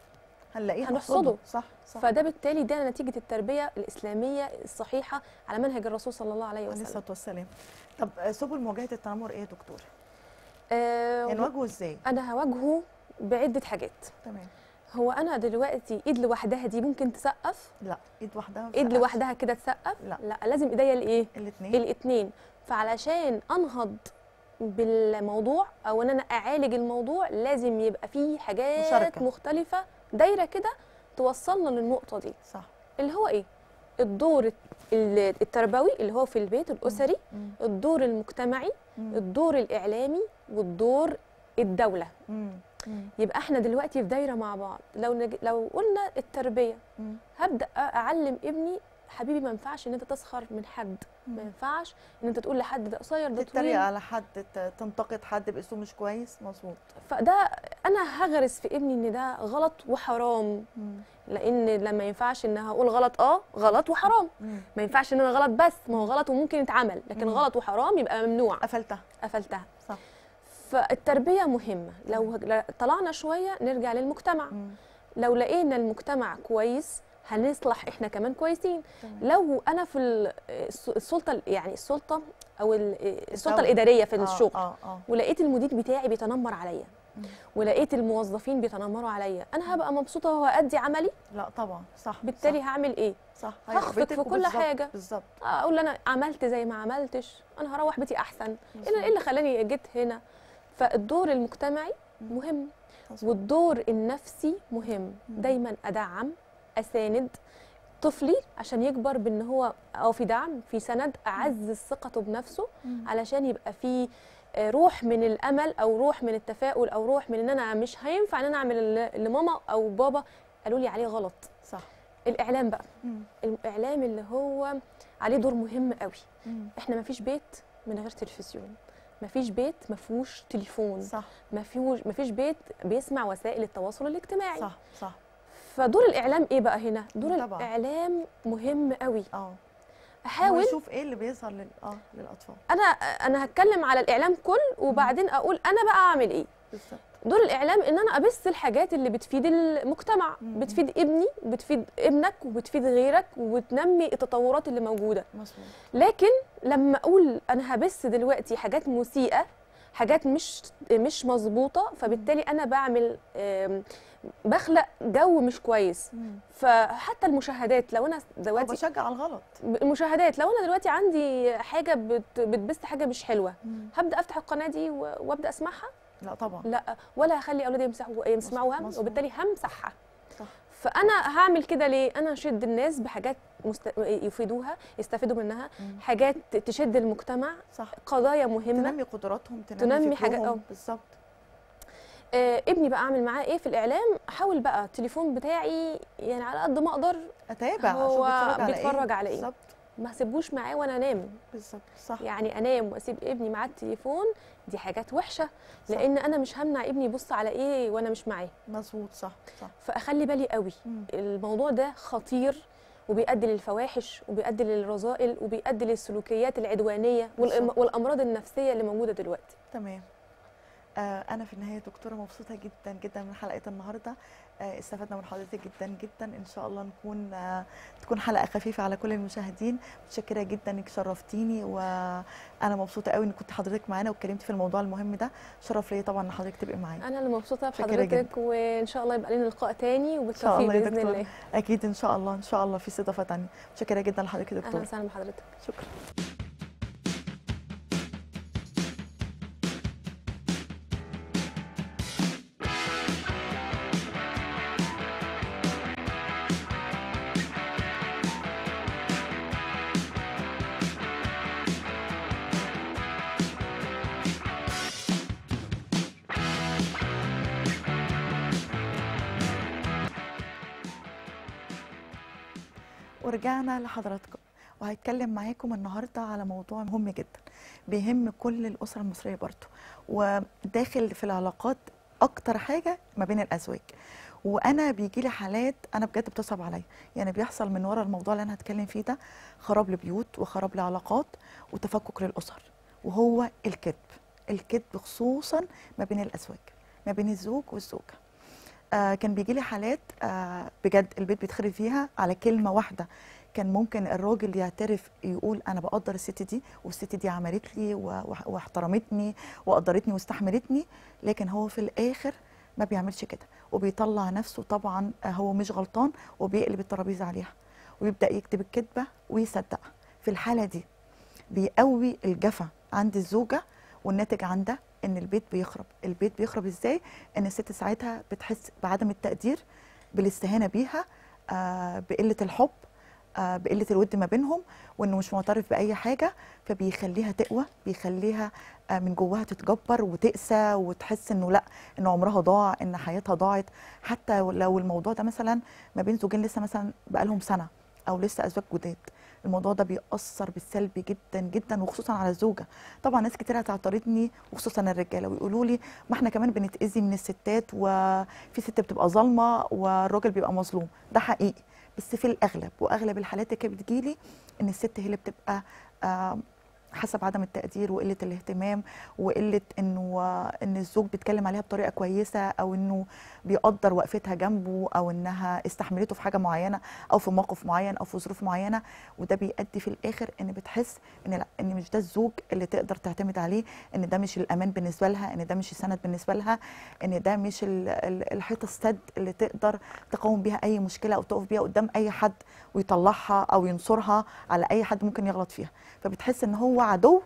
هنلاقيه، هنحصده. صح صح. فده بالتالي ده نتيجه التربيه الاسلاميه الصحيحه على منهج الرسول صلى الله عليه وسلم. الصلاه والسلام. طب سبل مواجهه التنمر ايه يا دكتور؟ هنواجهه ازاي؟ انا هواجهه بعده حاجات. تمام. هو انا دلوقتي ايد لوحدها دي ممكن تسقف؟ لا، ايد لوحدها ايد لوحدها كده تسقف؟ لا لا، لازم ايديا الايه؟ الاثنين. فعلشان انهض بالموضوع او ان انا اعالج الموضوع لازم يبقى فيه حاجات مشاركة مختلفه، دايره كده توصلنا للنقطه دي. صح. اللي هو ايه؟ الدور التربوي اللي هو في البيت الاسري، الدور المجتمعي، الدور الاعلامي، والدور الدوله. يبقى احنا دلوقتي في دايره مع بعض. لو قلنا التربيه، هبدا اعلم ابني حبيبي ما ينفعش ان انت تسخر من حد، ما ينفعش ان انت تقول لحد ده قصير ده طويل، تتريق على حد، تنتقد حد باسلوب مش كويس. مظبوط. فده انا هغرس في ابني ان ده غلط وحرام، لان لما ينفعش ان هقول غلط، غلط وحرام، ما ينفعش ان انا غلط بس، ما هو غلط وممكن يتعمل، لكن غلط وحرام يبقى ممنوع. قفلتها صح. فالتربية مهمة. لو طلعنا شوية نرجع للمجتمع، لو لقينا المجتمع كويس هنصلح احنا كمان كويسين. لو انا في السلطة، يعني السلطة او السلطة الإدارية في الشغل، ولقيت المدير بتاعي بيتنمر عليا، ولقيت الموظفين بيتنمروا عليا، انا هبقى مبسوطة وهأدي عملي؟ لا طبعا. صح. بالتالي هعمل ايه؟ صح. هخفق في كل حاجه. بالظبط. اقول انا عملت زي ما عملتش، انا هروح بيتي احسن، ايه اللي خلاني جيت هنا؟ فالدور المجتمعي مهم، والدور النفسي مهم. دايما ادعم، اساند طفلي عشان يكبر بان هو في دعم، في سند، اعزز ثقته بنفسه علشان يبقى في روح من الامل، او روح من التفاؤل، او روح من ان انا مش هينفع ان انا اعمل اللي ماما او بابا قالوا لي عليه غلط. صح. الاعلام بقى، الاعلام اللي هو عليه دور مهم قوي. احنا ما فيش بيت من غير تلفزيون، مفيش بيت مفيهوش تليفون. صح. مفيش بيت بيسمع وسائل التواصل الاجتماعي. صح صح. فدور الاعلام ايه بقى هنا؟ دور طبعا. الاعلام مهم قوي. احاول اشوف ايه اللي بيظهر للاطفال. انا هتكلم على الاعلام كل، وبعدين اقول انا بقى اعمل ايه. بالظبط. دور الاعلام ان انا ابث الحاجات اللي بتفيد المجتمع، بتفيد ابني، بتفيد ابنك، وبتفيد غيرك، وتنمي التطورات اللي موجوده. مظبوط. لكن لما اقول انا هبث دلوقتي حاجات مسيئه، حاجات مش مظبوطه، فبالتالي انا بعمل بخلق جو مش كويس. فحتى المشاهدات، لو انا دلوقتي بشجع على الغلط، المشاهدات، لو انا دلوقتي عندي حاجه بتبث حاجه مش حلوه، هبدا افتح القناه دي وابدا اسمعها؟ لا طبعا. لا، ولا هخلي اولادي يسمعوها، وبالتالي همسحها. صح. فانا هعمل كده ليه؟ انا هشد الناس بحاجات يفيدوها، يستفيدوا منها، حاجات تشد المجتمع. صح. قضايا مهمه تنمي قدراتهم، تنمي حاجات. بالظبط. ابني بقى اعمل معاه ايه في الاعلام؟ احاول بقى التليفون بتاعي يعني على قد ما اقدر اتابع، هو بيتفرج على ايه. بالظبط. ما اسيبوش معاه وانا انام. بالظبط. صح. يعني انام واسيب ابني معاه التليفون، دي حاجات وحشه. صح. لان انا مش همنع ابني يبص على ايه وانا مش معاه. مظبوط. صح صح. فاخلي بالي قوي، الموضوع ده خطير وبيؤدي للفواحش، وبيؤدي للرذائل، وبيؤدي للسلوكيات العدوانيه والامراض النفسيه اللي موجوده دلوقتي. تمام. أنا في النهاية دكتورة مبسوطة جدا جدا من حلقة النهاردة، استفدنا من حضرتك جدا جدا، إن شاء الله تكون حلقة خفيفة على كل المشاهدين. متشكرة جدا إنك شرفتيني، وأنا مبسوطة قوي إن كنت حضرتك معانا واتكلمت في الموضوع المهم ده، شرف ليا طبعا إن حضرتك تبقي معايا. أنا اللي مبسوطة بحضرتك، وإن شاء الله يبقى لنا لقاء تاني وبالتوفيق بإذن الله. أكيد إن شاء الله، إن شاء الله في استضافة تانية. متشكرة جدا لحضرتك يا دكتورة. أهلا وسهلا بحضرتك، شكرا. ورجعنا لحضراتكم، وهيتكلم معاكم النهارده على موضوع مهم جدا بيهم كل الاسره المصريه برضه، وداخل في العلاقات اكتر حاجه ما بين الازواج. وانا بيجي لي حالات انا بجد بتصعب عليا، يعني بيحصل من ورا الموضوع اللي انا هتكلم فيه ده خراب لبيوت وخراب لعلاقات وتفكك للاسر، وهو الكذب خصوصا ما بين الازواج، ما بين الزوج والزوجه. كان بيجي لي حالات بجد البيت بيتخرب فيها على كلمه واحده. كان ممكن الراجل يعترف يقول انا بقدر الست دي، والست دي عملت لي واحترمتني وقدرتني واستحملتني، لكن هو في الاخر ما بيعملش كده، وبيطلع نفسه طبعا هو مش غلطان، وبيقلب الترابيزه عليها ويبدا يكتب الكذبه ويصدقها. في الحاله دي بيقوي الجفا عند الزوجه، والناتج عن ده ان البيت بيخرب. البيت بيخرب ازاي؟ ان الست ساعتها بتحس بعدم التقدير، بالاستهانه بيها، بقله الحب، بقله الود ما بينهم، وانه مش معترف باي حاجه، فبيخليها تقوى، بيخليها من جواها تتجبر وتقسى وتحس انه لا، ان عمرها ضاع، ان حياتها ضاعت. حتى لو الموضوع ده مثلا ما بين زوجين لسه مثلا بقالهم سنه او لسه ازواج جداد، الموضوع ده بيأثر بالسلب جدا جدا، وخصوصا على الزوجه. طبعا ناس كتير هتعترضني، وخصوصا الرجاله، ويقولوا لي ما احنا كمان بنتأذي من الستات، وفي ست بتبقى ظالمه والراجل بيبقى مظلوم. ده حقيقي، بس في الاغلب واغلب الحالات اللي كانت بتجيلي ان الست هي اللي بتبقى حسب عدم التقدير وقله الاهتمام، وقله ان الزوج بيتكلم عليها بطريقه كويسه، او انه بيقدر وقفتها جنبه، او انها استحملته في حاجه معينه، او في موقف معين، او في ظروف معينه. وده بيؤدي في الاخر ان بتحس ان لا، ان مش ده الزوج اللي تقدر تعتمد عليه، ان ده مش الامان بالنسبه لها، ان ده مش السند بالنسبه لها، ان ده مش الحيطه السد اللي تقدر تقاوم بيها اي مشكله، او تقف بيها قدام اي حد ويطلعها او ينصرها على اي حد ممكن يغلط فيها. فبتحس ان هو عدو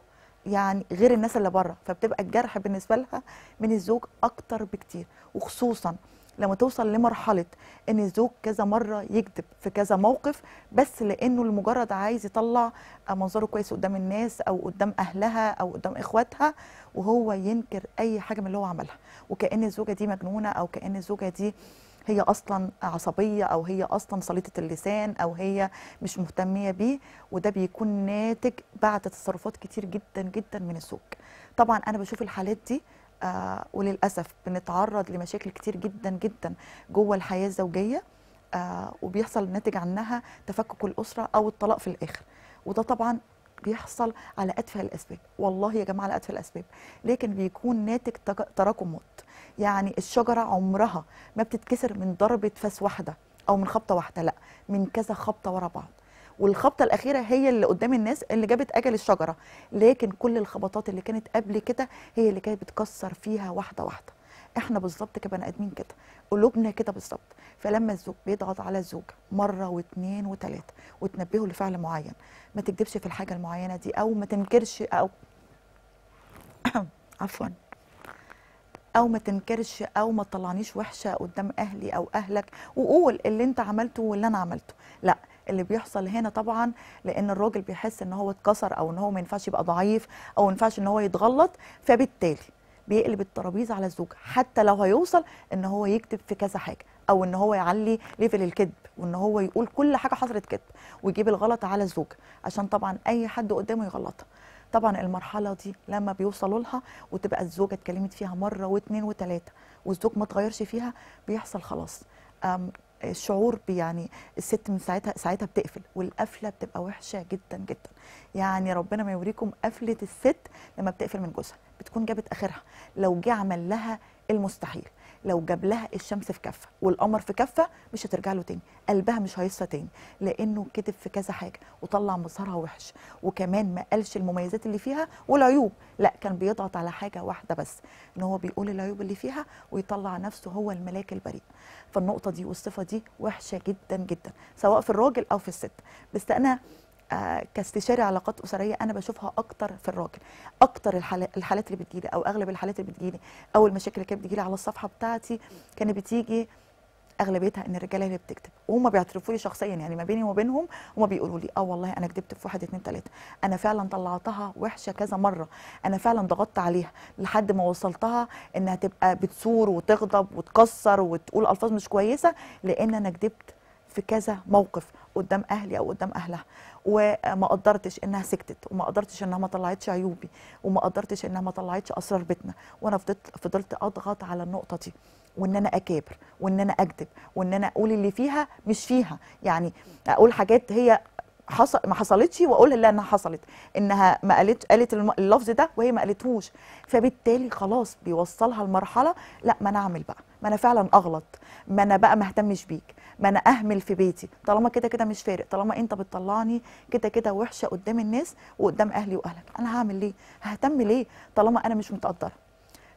يعني غير الناس اللي بره، فبتبقى الجرح بالنسبه لها من الزوج اكتر بكتير. وخصوصا لما توصل لمرحله ان الزوج كذا مره يكذب في كذا موقف، بس لانه لمجرد عايز يطلع منظره كويس قدام الناس، او قدام اهلها، او قدام اخواتها، وهو ينكر اي حاجه من اللي هو عملها، وكأن الزوجه دي مجنونه، او كأن الزوجه دي هي اصلا عصبيه، او هي اصلا صليطه اللسان، او هي مش مهتميه بيه. وده بيكون ناتج بعد تصرفات كتير جدا جدا من الزوج. طبعا انا بشوف الحالات دي وللاسف بنتعرض لمشاكل كتير جدا جدا جوه الحياه الزوجيه، وبيحصل ناتج عنها تفكك الاسره او الطلاق في الاخر. وده طبعا بيحصل على اتفه الاسباب، والله يا جماعه على اتفه الاسباب، لكن بيكون ناتج تراكمات. يعني الشجره عمرها ما بتتكسر من ضربه فاس واحده او من خبطه واحده، لا، من كذا خبطه ورا بعض، والخبطه الاخيره هي اللي قدام الناس اللي جابت اجل الشجره، لكن كل الخبطات اللي كانت قبل كده هي اللي كانت بتكسر فيها واحده واحده. احنا بالظبط كبني ادمين كده، قلوبنا كده بالظبط. فلما الزوج بيضغط على الزوجه مره واثنين وثلاثه وتنبهه لفعل معين، ما تكذبش في الحاجه المعينه دي، او ما تنكرش، او ما تطلعنيش وحشه قدام اهلي او اهلك، وقول اللي انت عملته واللي انا عملته، لا. اللي بيحصل هنا طبعا لان الراجل بيحس ان هو اتكسر، او ان هو ما ينفعش يبقى ضعيف، او ما ينفعش ان هو يتغلط، فبالتالي بيقلب الترابيزه على الزوجه. حتى لو هيوصل ان هو يكتب في كذا حاجه، او ان هو يعلي ليفل الكذب، وان هو يقول كل حاجه حصلت كذب، ويجيب الغلط على الزوجه، عشان طبعا اي حد قدامه يغلطها. طبعا المرحله دي لما بيوصلوا لها وتبقى الزوجه اتكلمت فيها مره واثنين وثلاثه والزوج ما اتغيرش فيها، بيحصل خلاص الشعور يعني الست من ساعتها بتقفل، والقفله بتبقى وحشه جدا جدا. يعني ربنا ما يوريكم قفله الست لما بتقفل من جوزها، بتكون جابت اخرها لو جه عمل لها المستحيل، لو جاب لها الشمس في كفه والقمر في كفه مش هترجع له تاني، قلبها مش هيصفى تاني، لانه كتب في كذا حاجه وطلع مسارها وحش، وكمان ما قالش المميزات اللي فيها والعيوب، لا كان بيضغط على حاجه واحده بس، ان هو بيقول العيوب اللي فيها ويطلع نفسه هو الملاك البريء. فالنقطه دي والصفه دي وحشه جدا جدا سواء في الراجل او في الست، بس انا كاستشاري علاقات اسريه انا بشوفها اكتر في الراجل، اكتر الحالات اللي بتجيلي او اغلب الحالات اللي بتجيلي او المشاكل اللي كانت بتجيلي على الصفحه بتاعتي كانت بتيجي اغلبيتها ان الرجاله اللي بتكتب، وهم بيعترفوا لي شخصيا، يعني ما بيني وما بينهم هم بيقولوا لي اه والله انا كدبت في 1 2 3، انا فعلا طلعتها وحشه كذا مره، انا فعلا ضغطت عليها لحد ما وصلتها انها تبقى بتصور وتغضب وتكسر وتقول الفاظ مش كويسه، لان انا كدبت في كذا موقف قدام اهلي او قدام اهلها، وما قدرتش انها سكتت، وما قدرتش انها ما طلعتش عيوبي، وما قدرتش انها ما طلعتش اسرار بيتنا، وانا فضلت اضغط على النقطه دي، وان انا اكابر، وان انا اكذب، وان انا اقول اللي فيها مش فيها، يعني اقول حاجات هي ما حصلتش واقولها لا انها حصلت، انها ما قالت اللفظ ده وهي ما قالتهوش، فبالتالي خلاص بيوصلها لمرحله لا ما انا اعمل بقى، ما انا فعلا اغلط، ما انا بقى ما اهتمش بيك، ما انا اهمل في بيتي، طالما كده كده مش فارق، طالما انت بتطلعني كده كده وحشه قدام الناس وقدام اهلي واهلك، انا هعمل ليه؟ ههتم ليه؟ طالما انا مش متقدره.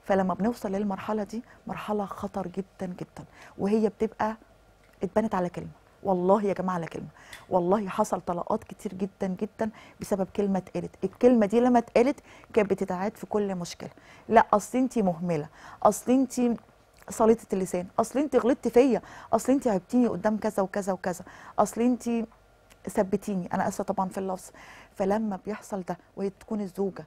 فلما بنوصل للمرحله دي مرحله خطر جدا جدا، وهي بتبقى اتبنت على كلمه، والله يا جماعه على كلمه، والله حصل طلاقات كتير جدا جدا بسبب كلمه اتقالت، الكلمه دي لما اتقالت كانت بتتعاد في كل مشكله، لا اصل انت مهمله، اصل انت صليطه اللسان، اصل انت غلطت فيا، اصل انت عبتيني قدام كذا وكذا وكذا، اصل انت ثبتيني، انا اسفه طبعا في اللفظ. فلما بيحصل ده وهي تكون الزوجه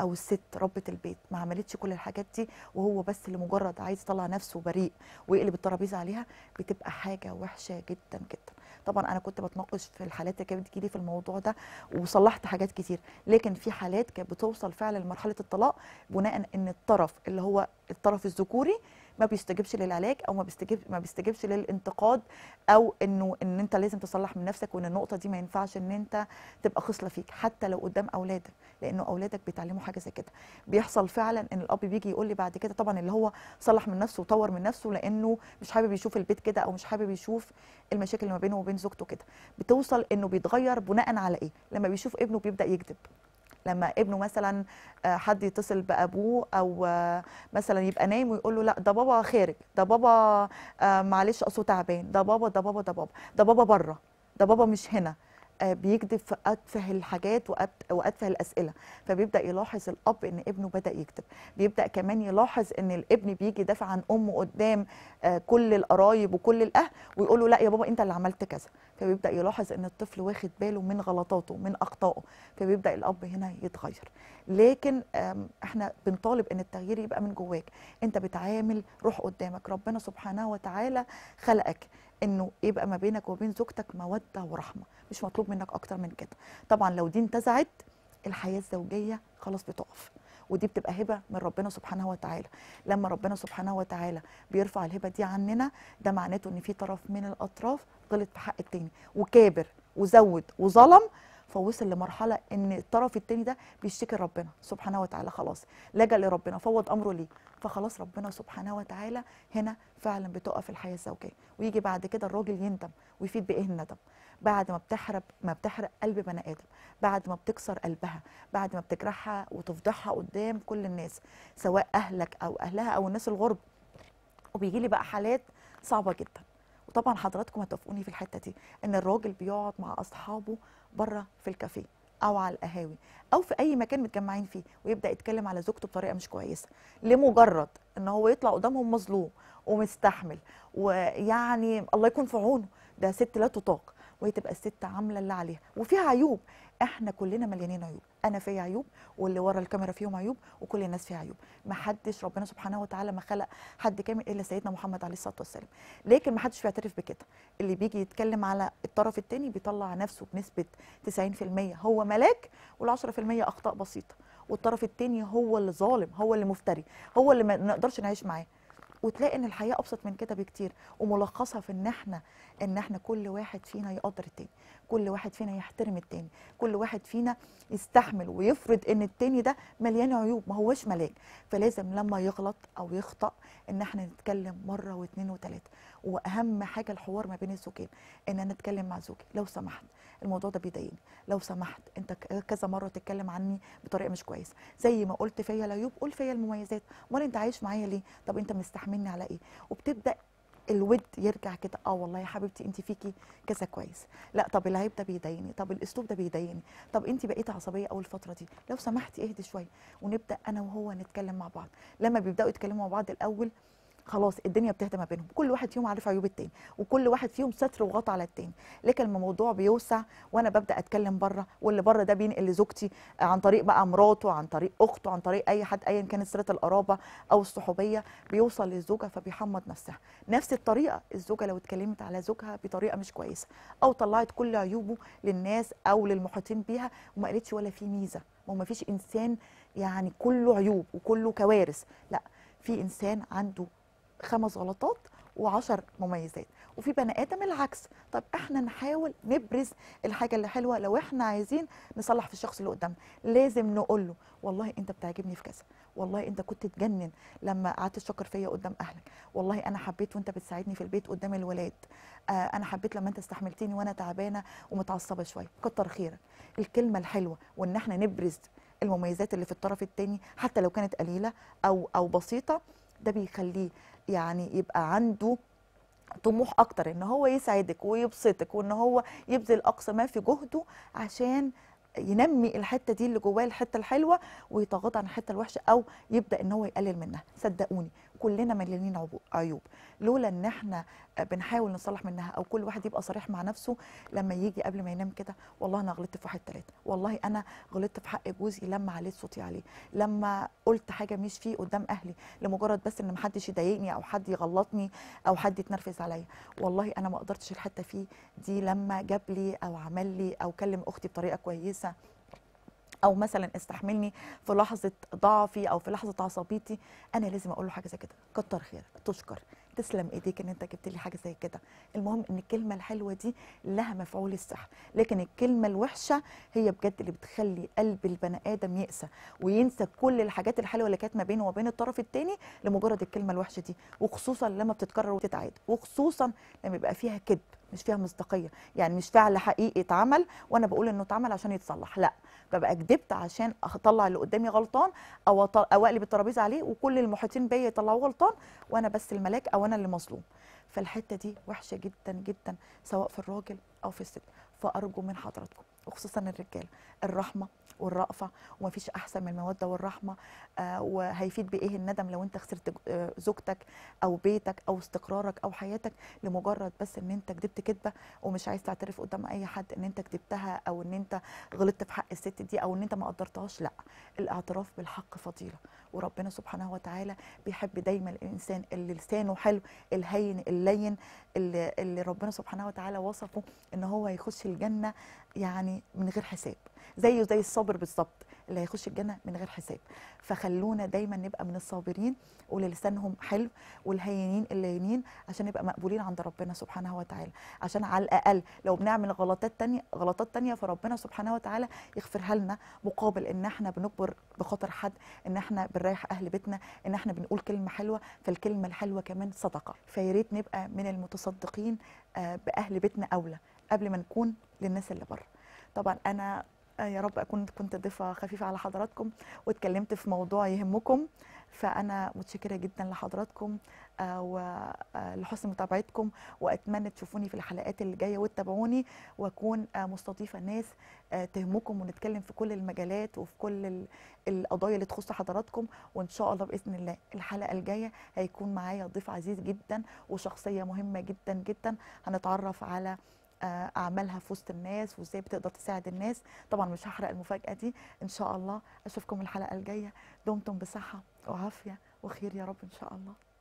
او الست ربة البيت ما عملتش كل الحاجات دي، وهو بس لمجرد عايز يطلع نفسه بريء ويقلب الترابيزه عليها، بتبقى حاجه وحشه جدا جدا. طبعا انا كنت بتناقش في الحالات اللي كانت بتجيلي في الموضوع ده وصلحت حاجات كتير، لكن في حالات كانت بتوصل فعلا لمرحله الطلاق بناء ان الطرف اللي هو الطرف الذكوري ما بيستجبش للعلاج، او ما بيستجبش للانتقاد، او انه ان انت لازم تصلح من نفسك، وان النقطه دي ما ينفعش ان انت تبقى خصله فيك حتى لو قدام اولادك، لانه اولادك بيتعلموا حاجه زي كده. بيحصل فعلا ان الاب بيجي يقول لي بعد كده، طبعا اللي هو صلح من نفسه وطور من نفسه لانه مش حابب يشوف البيت كده، او مش حابب يشوف المشاكل اللي ما بينه وبين زوجته كده، بتوصل انه بيتغير بناء على ايه؟ لما بيشوف ابنه بيبدا يكذب، لما ابنه مثلا حد يتصل بابوه، او مثلا يبقى نايم ويقول له لا ده بابا خارج، ده بابا معلش اصله تعبان، ده بابا ده بابا ده بابا ده بابا بره، ده بابا مش هنا، بيكذب في اتفه الحاجات واتفه الاسئله، فبيبدا يلاحظ الاب ان ابنه بدا يكذب، بيبدا كمان يلاحظ ان الابن بيجي يدافع عن امه قدام كل القرايب وكل الاهل ويقول له لا يا بابا انت اللي عملت كذا، فبيبدا يلاحظ ان الطفل واخد باله من غلطاته من اخطائه، فبيبدا الاب هنا يتغير. لكن احنا بنطالب ان التغيير يبقى من جواك، انت بتعامل روح قدامك، ربنا سبحانه وتعالى خلقك انه يبقى ما بينك وبين زوجتك موده ورحمه، مش مطلوب منك اكتر من كده. طبعا لو دي انتزعت الحياه الزوجيه خلاص بتقف، ودي بتبقى هبه من ربنا سبحانه وتعالى. لما ربنا سبحانه وتعالى بيرفع الهبه دي عننا، ده معناته ان في طرف من الاطراف غلط في حق التاني وكابر وزود وظلم، فوصل لمرحله ان الطرف التاني ده بيشتكي لربنا سبحانه وتعالى، خلاص لجأ لربنا، فوض امره ليه، فخلاص ربنا سبحانه وتعالى هنا فعلا بتقف الحياه الزوجيه. ويجي بعد كده الراجل يندم ويفيد بايه الندم؟ بعد ما بتحرق قلب بني ادم، بعد ما بتكسر قلبها، بعد ما بتجرحها وتفضحها قدام كل الناس سواء اهلك او اهلها او الناس الغرب. وبيجي لي بقى حالات صعبه جدا، وطبعا حضراتكم هتوافقوني في الحته دي، ان الراجل بيقعد مع اصحابه بره في الكافيه او على القهاوي او في اي مكان متجمعين فيه، ويبدا يتكلم على زوجته بطريقه مش كويسه، لمجرد ان هو يطلع قدامهم مظلوم ومستحمل، ويعني الله يكون في عونه، ده ست لا تطاق، وهي تبقى الست عامله اللي عليها وفيها عيوب. احنا كلنا مليانين عيوب، انا فيا عيوب، واللي ورا الكاميرا فيهم عيوب، وكل الناس فيها عيوب، محدش ربنا سبحانه وتعالى ما خلق حد كامل الا سيدنا محمد عليه الصلاه والسلام، لكن محدش بيعترف بكده. اللي بيجي يتكلم على الطرف الثاني بيطلع نفسه بنسبه 90% هو ملاك وال10% اخطاء بسيطه، والطرف الثاني هو اللي ظالم، هو اللي مفتري، هو اللي ما نقدرش نعيش معاه. وتلاقي ان الحياه ابسط من كده بكتير، وملخصها في ان احنا كل واحد فينا يقدر التاني، كل واحد فينا يحترم التاني، كل واحد فينا يستحمل ويفرض ان التاني ده مليان عيوب، ما هوش ملاك، فلازم لما يغلط او يخطأ ان احنا نتكلم مره واثنين وثلاثه، واهم حاجه الحوار ما بين الزوجين، ان انا اتكلم مع زوجي لو سمحت الموضوع ده بيضايقني، لو سمحت انت كذا مره تتكلم عني بطريقه مش كويسه، زي ما قلت فيا العيوب قول فيا المميزات، امال انت عايش معايا ليه؟ طب انت مستحملني على ايه؟ وبتبدا الود يرجع كده، اه والله يا حبيبتي انت فيكي كذا كويس، لا طب العيب ده بيضايقني، طب الاسلوب ده بيضايقني، طب انت بقيتي عصبيه اول فتره دي، لو سمحتي اهدي شويه، ونبدا انا وهو نتكلم مع بعض. لما بيبداوا يتكلموا مع بعض الاول خلاص الدنيا بتهدى ما بينهم، كل واحد فيهم عارف عيوب التاني، وكل واحد فيهم ستر وغطى على التاني، لكن الموضوع بيوسع وانا ببدا اتكلم بره، واللي بره ده بينقل لزوجتي عن طريق بقى مراته، عن طريق اخته، عن طريق اي حد ايا كانت صله القرابه او الصحوبيه، بيوصل للزوجه فبيحمض نفسها. نفس الطريقه الزوجه لو اتكلمت على زوجها بطريقه مش كويسه او طلعت كل عيوبه للناس او للمحيطين بيها وما قالتش ولا في ميزه، وما فيش انسان يعني كله عيوب وكله كوارث، لا في انسان عنده 5 غلطات و10 مميزات، وفي بني ادم العكس. طب احنا نحاول نبرز الحاجه اللي حلوه، لو احنا عايزين نصلح في الشخص اللي قدامنا لازم نقول له والله انت بتعجبني في كذا، والله انت كنت تجنن لما قعدت تشكر فيا قدام اهلك، والله انا حبيت وانت بتساعدني في البيت قدام الولاد، انا حبيت لما انت استحملتني وانا تعبانه ومتعصبه شويه، كتر خيرك. الكلمه الحلوه وان احنا نبرز المميزات اللي في الطرف الثاني حتى لو كانت قليله او بسيطه، ده بيخليه يعني يبقى عنده طموح اكتر ان هو يسعدك ويبسطك، وان هو يبذل اقصى ما في جهده عشان ينمي الحته دي اللي جواه، الحته الحلوه، ويتغاضى عن الحته الوحشه او يبدا ان هو يقلل منها. صدقوني كلنا مليانين عيوب، لولا ان احنا بنحاول نصلح منها او كل واحد يبقى صريح مع نفسه لما يجي قبل ما ينام كده، والله انا غلطت في 1 3، والله انا غلطت في حق جوزي لما عليت صوتي عليه، لما قلت حاجه مش فيه قدام اهلي لمجرد بس ان محدش يضايقني او حد يغلطني او حد يتنرفز عليا، والله انا ما قدرتش الحته فيه دي لما جاب لي او عمل لي او كلم اختي بطريقه كويسه، او مثلا استحملني في لحظه ضعفي او في لحظه عصبيتي. انا لازم اقول له حاجه زي كده، كتر خيرك، تشكر، تسلم ايديك ان انت جبت لي حاجه زي كده. المهم ان الكلمه الحلوه دي لها مفعول السحر، لكن الكلمه الوحشه هي بجد اللي بتخلي قلب البني ادم يقسى وينسى كل الحاجات الحلوه اللي كانت ما بينه وبين الطرف الثاني لمجرد الكلمه الوحشه دي، وخصوصا لما بتتكرر وتتعاد، وخصوصا لما يبقى فيها كذب، مش فيها مصداقيه، يعني مش فعل حقيقي اتعمل وانا بقول انه اتعمل عشان يتصلح، لا ببقى كدبت عشان اطلع اللي قدامي غلطان او اقلب الترابيزه عليه وكل المحيطين بيا يطلعوه غلطان وانا بس الملاك او انا اللي مظلوم. فالحته دي وحشه جدا جدا سواء في الراجل او في الست، فارجو من حضراتكم وخصوصا الرجاله الرحمه والرأفه، ومفيش احسن من الموده والرحمه، وهيفيد بايه الندم لو انت خسرت زوجتك او بيتك او استقرارك او حياتك لمجرد بس ان انت كدبت كدبه ومش عايز تعترف قدام اي حد ان انت كدبتها او ان انت غلطت في حق الست دي او ان انت ما قدرتهاش. لا، الاعتراف بالحق فضيله، وربنا سبحانه وتعالى بيحب دايما الانسان اللي لسانه حلو، الهين اللين، اللي ربنا سبحانه وتعالى وصفه ان هو يخش الجنه يعني من غير حساب، زي الصابر بالظبط اللي هيخش الجنه من غير حساب. فخلونا دايما نبقى من الصابرين واللي لسانهم حلو والهينين اللينين عشان نبقى مقبولين عند ربنا سبحانه وتعالى، عشان على الاقل لو بنعمل غلطات تانية فربنا سبحانه وتعالى يغفرها لنا، مقابل ان احنا بنكبر بخاطر حد، ان احنا بنريح اهل بيتنا، ان احنا بنقول كلمه حلوه، فالكلمه الحلوه كمان صدقه. فيا ريت نبقى من المتصدقين باهل بيتنا اولى قبل ما نكون للناس اللي بره. طبعا انا يا رب أكون كنت ضيفة خفيفة على حضراتكم واتكلمت في موضوع يهمكم، فأنا متشكرة جدا لحضراتكم ولحسن متابعتكم، وأتمنى تشوفوني في الحلقات اللي جاية وتتابعوني، وأكون مستضيفة ناس تهمكم، ونتكلم في كل المجالات وفي كل القضايا اللي تخص حضراتكم. وإن شاء الله بإذن الله الحلقة الجاية هيكون معايا ضيف عزيز جدا وشخصية مهمة جدا جدا، هنتعرف على اعمالها في وسط الناس وازاي بتقدر تساعد الناس. طبعا مش هحرق المفاجاه دي. ان شاء الله اشوفكم الحلقه الجايه، دمتم بصحه وعافيه وخير يا رب ان شاء الله.